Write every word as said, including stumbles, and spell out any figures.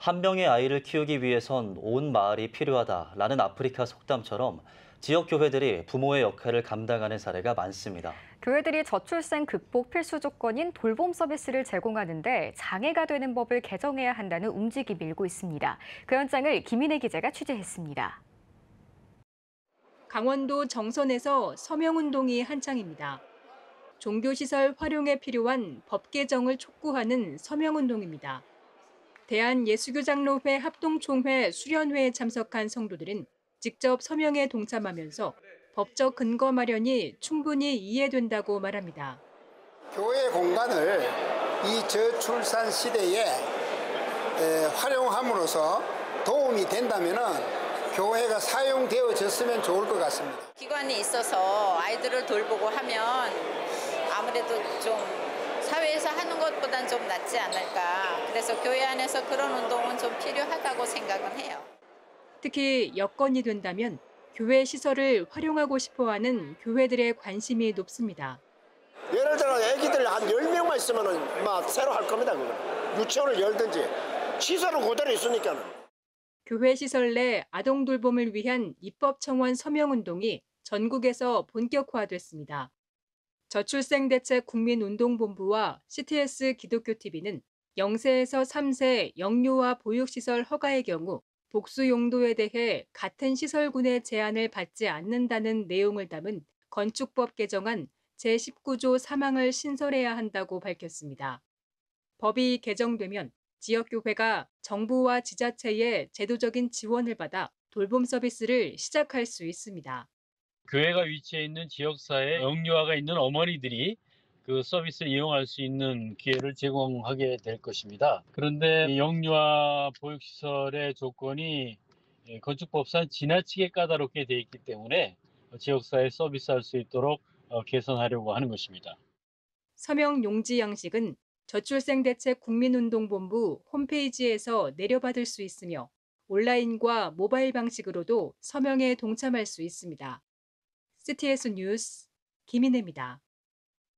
한 명의 아이를 키우기 위해선 온 마을이 필요하다라는 아프리카 속담처럼 지역 교회들이 부모의 역할을 감당하는 사례가 많습니다. 교회들이 저출생 극복 필수 조건인 돌봄 서비스를 제공하는데 장애가 되는 법을 개정해야 한다는 움직임이 일고 있습니다. 그 현장을 김인혜 기자가 취재했습니다. 강원도 정선에서 서명운동이 한창입니다. 종교시설 활용에 필요한 법 개정을 촉구하는 서명운동입니다. 대한예수교장로회 합동총회 수련회에 참석한 성도들은 직접 서명에 동참하면서 법적 근거 마련이 충분히 이해된다고 말합니다. 교회 공간을 이 저출산 시대에 활용함으로써 도움이 된다면은 교회가 사용되어졌으면 좋을 것 같습니다. 기관이 있어서 아이들을 돌보고 하면 아무래도 좀 사회에서 하는 것보단 좀 낫지 않을까. 그래서 교회 안에서 그런 운동은 좀 필요하다고 생각은 해요. 특히 여건이 된다면 교회 시설을 활용하고 싶어하는 교회들의 관심이 높습니다. 예를 들어 애기들 한 열 명만 있으면 막 새로 할 겁니다. 그거는. 유치원을 열든지 시설은 그대로 있으니까는. 교회 시설 내 아동 돌봄을 위한 입법 청원 서명 운동이 전국에서 본격화됐습니다. 저출생대책국민운동본부와 씨티에스 기독교티비는 영 세에서 삼 세 영유아 보육시설 허가의 경우 복수 용도에 대해 같은 시설군의 제한을 받지 않는다는 내용을 담은 건축법 개정안 제십구 조 삼 항을 신설해야 한다고 밝혔습니다. 법이 개정되면 지역교회가 정부와 지자체의 제도적인 지원을 받아 돌봄 서비스를 시작할 수 있습니다. 교회가 위치해 있는 지역사회 영유아가 있는 어머니들이 그 서비스를 이용할 수 있는 기회를 제공하게 될 것입니다. 그런데 영유아 보육시설의 조건이 건축법상 지나치게 까다롭게 돼 있기 때문에 지역사회에 서비스할 수 있도록 개선하려고 하는 것입니다. 서명 용지 양식은 저출생대책국민운동본부 홈페이지에서 내려받을 수 있으며 온라인과 모바일 방식으로도 서명에 동참할 수 있습니다. 씨티에스 뉴스 김인혜입니다.